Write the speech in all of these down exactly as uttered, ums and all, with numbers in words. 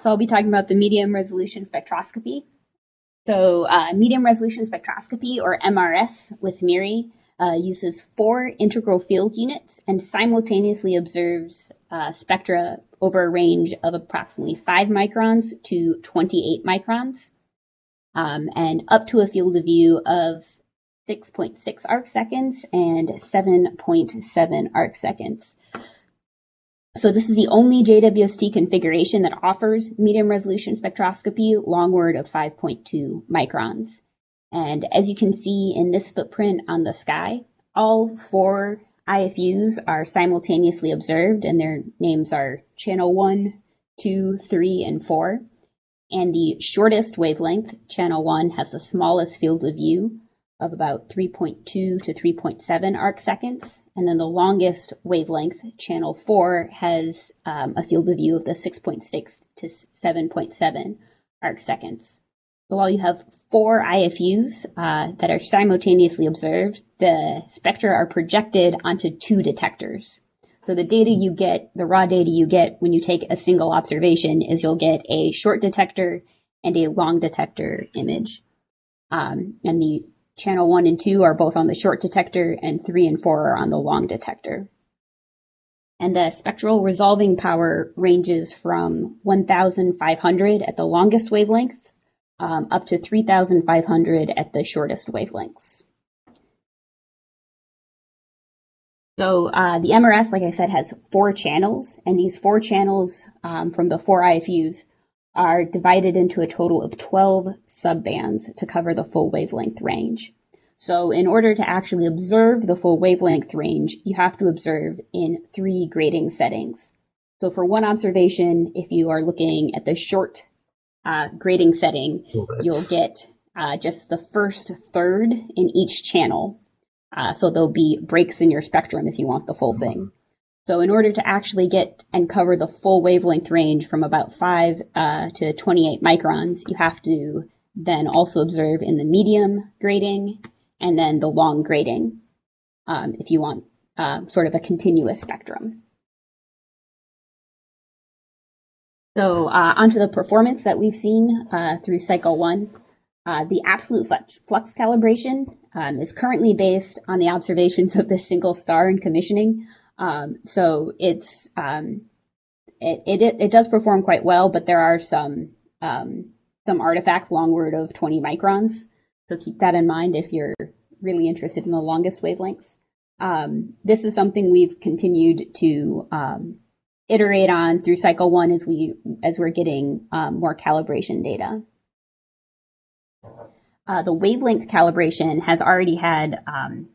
So I'll be talking about the medium resolution spectroscopy. So uh, medium resolution spectroscopy, or M R S with MIRI, uh, uses four integral field units and simultaneously observes uh, spectra over a range of approximately five microns to twenty-eight microns, um, and up to a field of view of six point six arc seconds and seven point seven arc seconds. So this is the only J W S T configuration that offers medium resolution spectroscopy longward of five point two microns. And as you can see in this footprint on the sky, all four I F Us are simultaneously observed, and their names are channel one, two, three, and four. And the shortest wavelength, channel one, has the smallest field of view of about three point two to three point seven arc seconds. And then the longest wavelength, channel four, has um, a field of view of the six point six to seven point seven arc seconds. So while you have four I F Us uh, that are simultaneously observed, the spectra are projected onto two detectors. So the data you get, the raw data you get when you take a single observation, is you'll get a short detector and a long detector image. Um, and the Channel one and two are both on the short detector, and three and four are on the long detector. And the spectral resolving power ranges from one thousand five hundred at the longest wavelengths um, up to three thousand five hundred at the shortest wavelengths. So uh, the M R S, like I said, has four channels, and these four channels um, from the four I F Us are divided into a total of twelve subbands to cover the full wavelength range. So in order to actually observe the full wavelength range, you have to observe in three grading settings. So for one observation, if you are looking at the short uh, grading setting, you'll get uh, just the first third in each channel. Uh, so there'll be breaks in your spectrum if you want the full mm-hmm. thing. So in order to actually get and cover the full wavelength range from about five uh, to twenty-eight microns, you have to then also observe in the medium grading and then the long grading um, if you want uh, sort of a continuous spectrum. So uh, onto the performance that we've seen uh, through cycle one. Uh, the absolute flux calibration um, is currently based on the observations of the single star in commissioning. Um, so it's, um, it, it, it does perform quite well, but there are some, um, some artifacts longward of twenty microns. So keep that in mind if you're really interested in the longest wavelengths. Um, this is something we've continued to, um, iterate on through cycle one as we, as we're getting, um, more calibration data. Uh, the wavelength calibration has already had, um,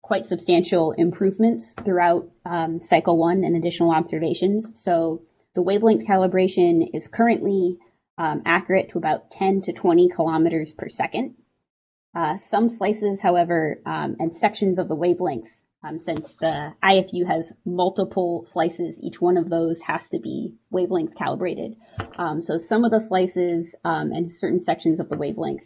quite substantial improvements throughout um, cycle one and additional observations. So the wavelength calibration is currently um, accurate to about ten to twenty kilometers per second. Uh, some slices, however, um, and sections of the wavelength, um, since the I F U has multiple slices, each one of those has to be wavelength calibrated. Um, so some of the slices um, and certain sections of the wavelength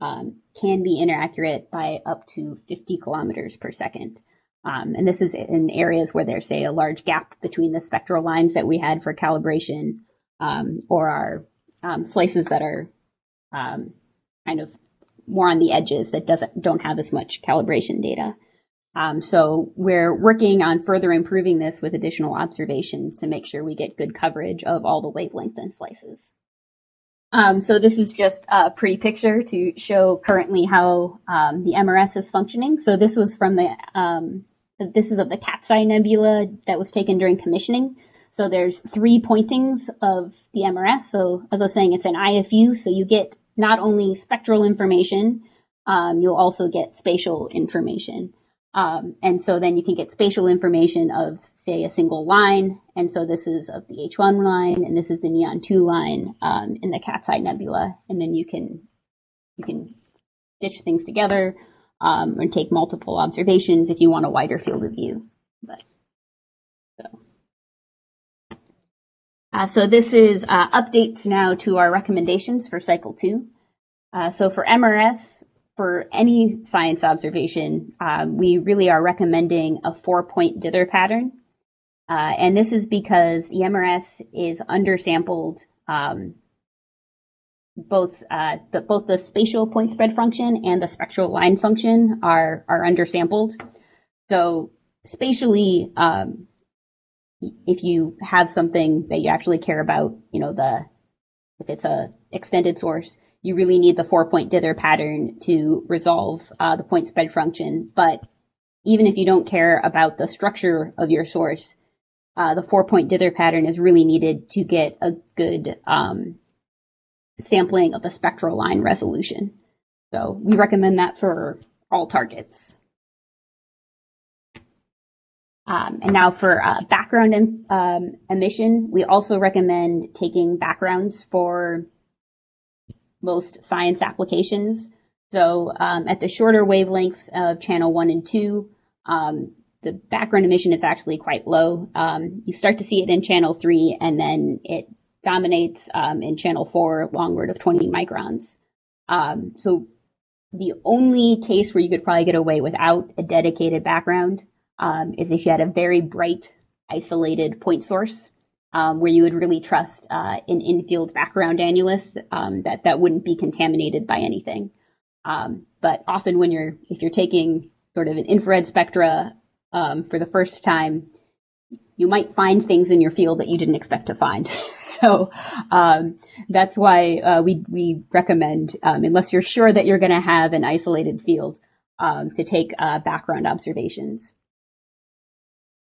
Um, can be inaccurate by up to fifty kilometers per second. Um, and this is in areas where there's, say, a large gap between the spectral lines that we had for calibration um, or are um, slices that are um, kind of more on the edges that doesn't don't have as much calibration data. Um, so we're working on further improving this with additional observations to make sure we get good coverage of all the wavelength and slices. Um, so this is just a pretty picture to show currently how um, the M R S is functioning. So this was from the, um, this is of the Cat's Eye Nebula that was taken during commissioning. So there's three pointings of the M R S. So as I was saying, it's an I F U. So you get not only spectral information, um, you'll also get spatial information. Um, and so then you can get spatial information of, say, a single line, and so this is of the H one line, and this is the neon two line um, in the Cat's Eye Nebula, and then you can you can stitch things together um, and take multiple observations if you want a wider field of view. But so, uh, so this is uh, updates now to our recommendations for cycle two. Uh, so for M R S. For any science observation, um, we really are recommending a four-point dither pattern. Uh, and this is because the M R S is undersampled um, both uh, the both the spatial point spread function and the spectral line function are are undersampled. So spatially, um, if you have something that you actually care about, you know, the if it's a extended source, you really need the four point dither pattern to resolve uh, the point spread function. But even if you don't care about the structure of your source, uh, the four point dither pattern is really needed to get a good um, sampling of the spectral line resolution. So we recommend that for all targets. Um, and now for uh, background em um, emission, we also recommend taking backgrounds for most science applications. So um, at the shorter wavelengths of channel one and two, um, the background emission is actually quite low. Um, you start to see it in channel three, and then it dominates um, in channel four longward of twenty microns. Um, so the only case where you could probably get away without a dedicated background Um, is if you had a very bright, isolated point source um, where you would really trust uh, an in-field background annulus um, that that wouldn't be contaminated by anything. Um, but often, when you're if you're taking sort of an infrared spectra um, for the first time, you might find things in your field that you didn't expect to find. So um, that's why uh, we we recommend um, unless you're sure that you're going to have an isolated field um, to take uh, background observations.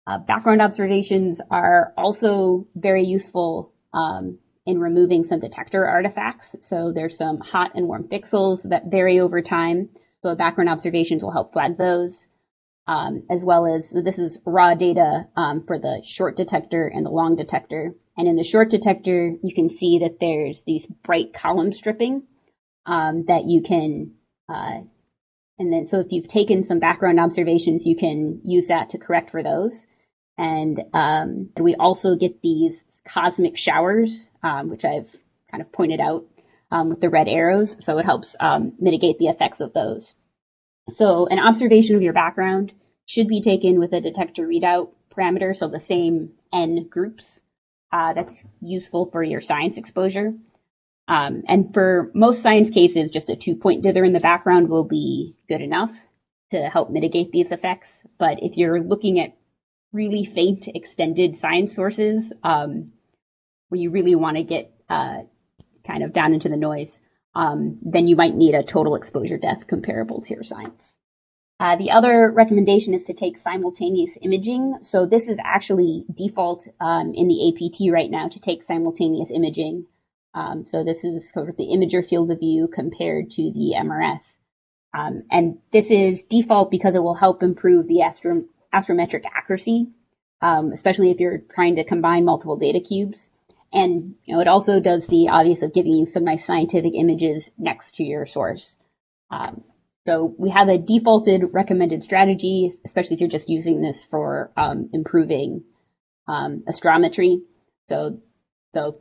Uh, background observations are also very useful um, in removing some detector artifacts. So there's some hot and warm pixels that vary over time. So background observations will help flag those, um, as well as so this is raw data um, for the short detector and the long detector. And in the short detector, you can see that there's these bright column stripping um, that you can uh, and then so if you've taken some background observations, you can use that to correct for those. And um, we also get these cosmic showers, um, which I've kind of pointed out um, with the red arrows. So it helps um, mitigate the effects of those. So an observation of your background should be taken with a detector readout parameter, so the same N groups. Uh, that's useful for your science exposure. Um, and for most science cases, just a two-point dither in the background will be good enough to help mitigate these effects. But if you're looking at really faint extended science sources, um, where you really want to get uh, kind of down into the noise, um, then you might need a total exposure depth comparable to your science. Uh, the other recommendation is to take simultaneous imaging. So this is actually default um, in the A P T right now to take simultaneous imaging. Um, so this is sort of the imager field of view compared to the M R S. Um, and this is default because it will help improve the astro astrometric accuracy, um, especially if you're trying to combine multiple data cubes. And you know, it also does the obvious of giving you some nice scientific images next to your source. Um, so we have a defaulted recommended strategy, especially if you're just using this for um, improving um, astrometry. So the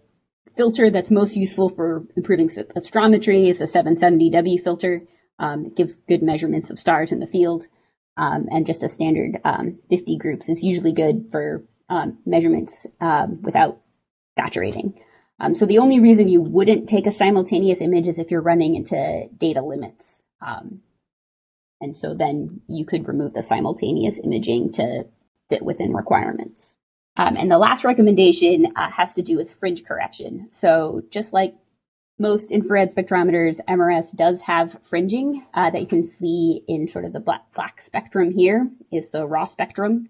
filter that's most useful for improving astrometry is a seven seventy W filter. Um, it gives good measurements of stars in the field, um, and just a standard um, fifty groups is usually good for um, measurements um, without saturating. Um, so the only reason you wouldn't take a simultaneous image is if you're running into data limits. Um, and so then you could remove the simultaneous imaging to fit within requirements. Um, and the last recommendation uh, has to do with fringe correction. So just like most infrared spectrometers, M R S does have fringing uh, that you can see in sort of the black, black spectrum here is the raw spectrum.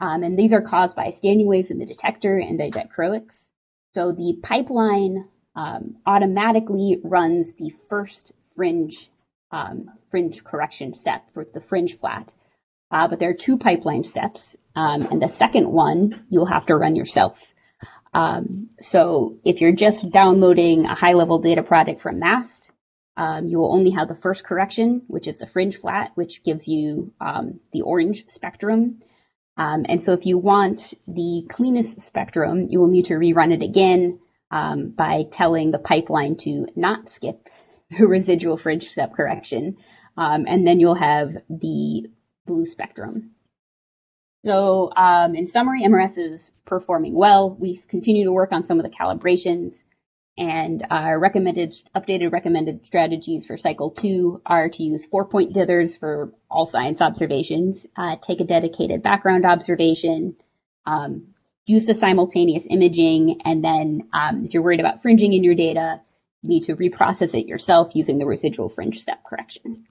Um, and these are caused by standing waves in the detector and didacroics. So the pipeline um, automatically runs the first fringe, um, fringe correction step for the fringe flat. Uh, but there are two pipeline steps, um, and the second one you'll have to run yourself. Um, so if you're just downloading a high-level data product from MAST, um, you will only have the first correction, which is the fringe flat, which gives you um, the orange spectrum. Um, and so if you want the cleanest spectrum, you will need to rerun it again um, by telling the pipeline to not skip the residual fringe step correction, um, and then you'll have the blue spectrum. So um, in summary, M R S is performing well. We continue to work on some of the calibrations, and our recommended, updated recommended strategies for cycle two are to use four-point dithers for all science observations, uh, take a dedicated background observation, um, use the simultaneous imaging, and then um, if you're worried about fringing in your data, you need to reprocess it yourself using the residual fringe step correction.